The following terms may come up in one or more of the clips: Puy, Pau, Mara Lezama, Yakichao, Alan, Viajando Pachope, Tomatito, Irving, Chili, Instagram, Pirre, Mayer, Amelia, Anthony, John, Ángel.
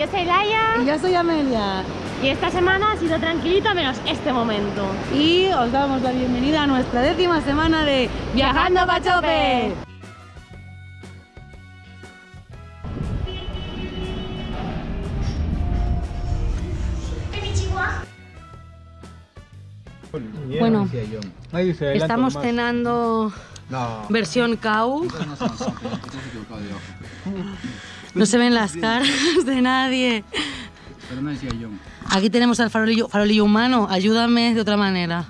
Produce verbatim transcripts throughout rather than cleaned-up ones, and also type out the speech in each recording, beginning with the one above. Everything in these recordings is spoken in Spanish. Yo soy Laia. Y yo soy Amelia. Y esta semana ha sido tranquilita menos este momento. Y os damos la bienvenida a nuestra décima semana de Viajando Pachope. Bueno, estamos cenando no. versión C A U. No se ven las caras de nadie. Aquí tenemos al farolillo, farolillo humano. Ayúdame de otra manera.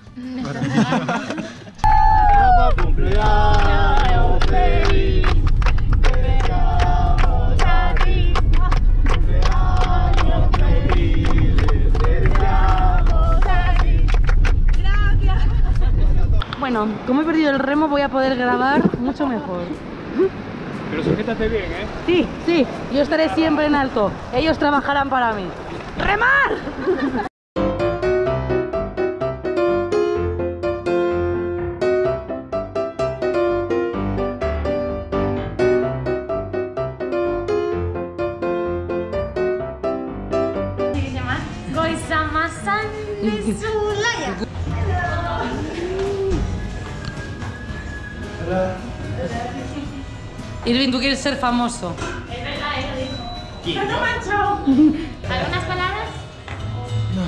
Bueno, como he perdido el remo voy a poder grabar mucho mejor. Pero sujétate bien, ¿eh? Sí, sí, yo estaré siempre en alto. Ellos trabajarán para mí. ¡Remar! Irving, tú quieres ser famoso. Es verdad, eso dijo. ¡No mancho! ¿Algunas palabras? No,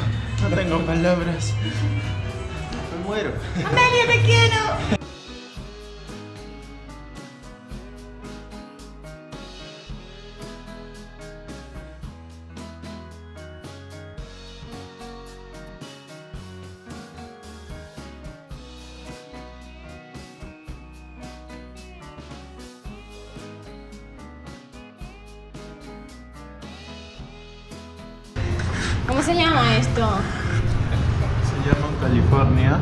no tengo palabras. Me muero. ¡Amelia, te quiero! ¿Cómo se llama esto? Se llama California.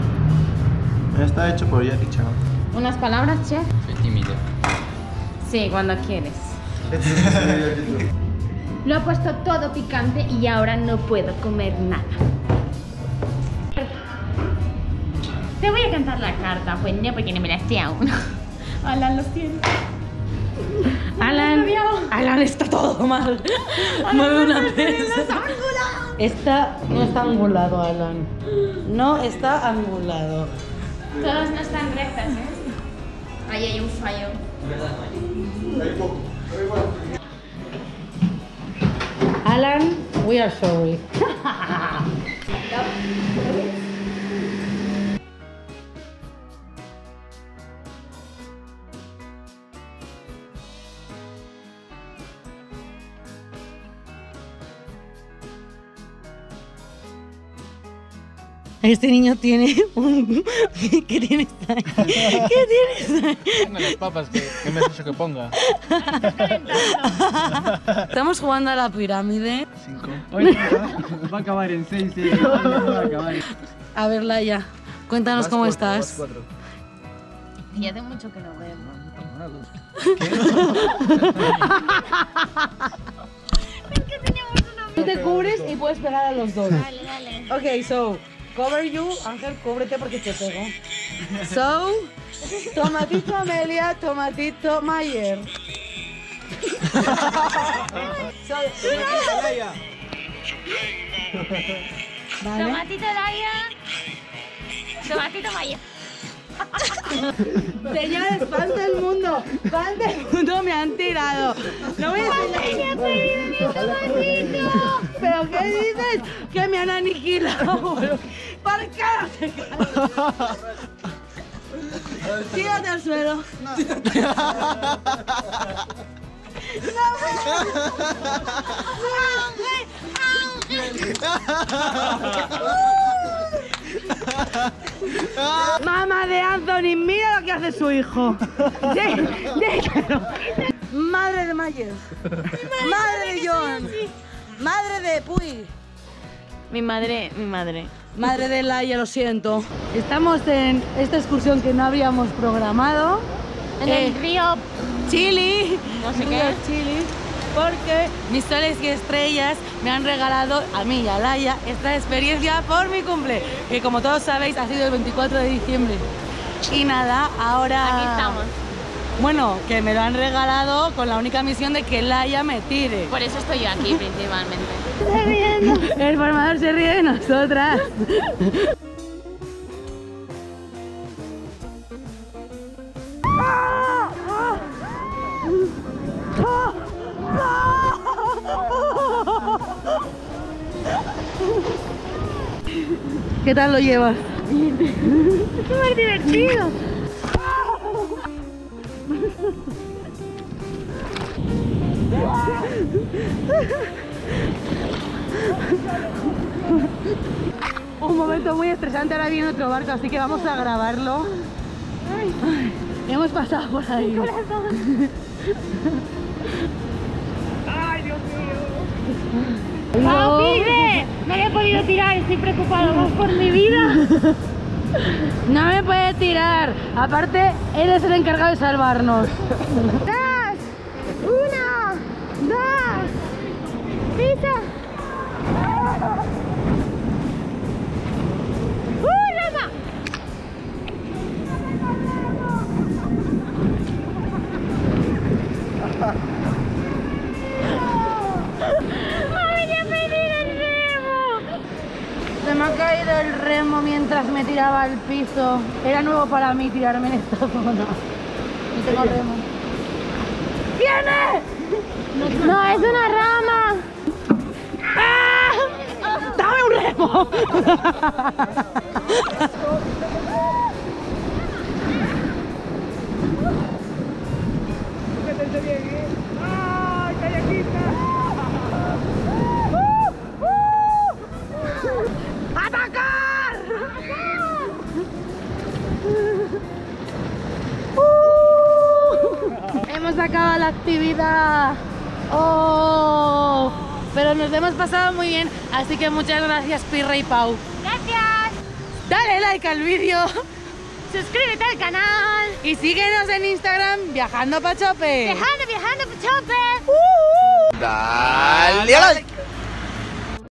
Está hecho por Yakichao. ¿Unas palabras, chef? Soy tímido. Sí, cuando quieres. Lo he puesto todo picante y ahora no puedo comer nada. Te voy a cantar la carta, pues no, porque no me la sé aún. Alan, lo siento. Alan, Alan está todo mal. Mueve una mesa. Está, no está angulado, Alan. No está angulado. Todos no están rectas, ¿eh? Ahí hay un fallo. Alan, we are sorry. Este niño tiene un... ¿Qué tienes ahí? ¿Qué tienes ahí? Tengo las papas que, que me has dicho que ponga. Estamos jugando a la pirámide. Cinco. Oye, va a acabar en seis. Eh. Va a acabar. A ver, Laia, cuéntanos vas cómo cuatro, estás. Cuatro. Y hace mucho que no veo. ¿Qué? Tú te cubres y puedes pegar a los dos. Dale, dale. Ok, so... Cover you, Ángel, cúbrete porque te pego. So, Tomatito Amelia, Tomatito Mayer. So, Tomatito Laia. ¿Vale? Tomatito Laia. Tomatito Mayer. Señores, pan del mundo, pan del mundo me han tirado. No voy a decir nada. ¿Pero qué dices? Que me han aniquilado. ¿Para qué? Tírate al suelo. No. Mamá de Anthony, mira lo que hace su hijo. De, déjalo. Madre de Mayer. Madre de John. Madre de Puy. Mi madre, mi madre. Madre de Laia, lo siento. Estamos en esta excursión que no habíamos programado. En eh, el río Chili. No sé qué. Chili. Porque mis soles y estrellas me han regalado a mí y a Laia esta experiencia por mi cumple, que como todos sabéis ha sido el veinticuatro de diciembre. Y nada, ahora... Aquí estamos. Bueno, que me lo han regalado con la única misión de que Laia me tire. Por eso estoy yo aquí principalmente. El formador se ríe de nosotras. ¿Qué tal lo llevas? Es súper divertido. Un momento muy estresante, ahora viene otro barco, así que vamos a grabarlo. Ay, hemos pasado por ahí. ¡Ay, Dios mío! ¡Pau, Pirre! No le he podido tirar, estoy preocupado más por mi vida. No me puede tirar, aparte él es el encargado de salvarnos. Mientras me tiraba al piso, era nuevo para mí tirarme en esta zona. No tengo remo. ¡Viene! No, es una rama. ¡Ah! ¡Dame un remo! Acaba la actividad. Oh, pero nos hemos pasado muy bien, así que muchas gracias Pirre y Pau. Gracias. Dale like al vídeo, suscríbete al canal y síguenos en Instagram, Viajando Pachope. Viajando, Viajando Pachope. Uh, uh. Dale like.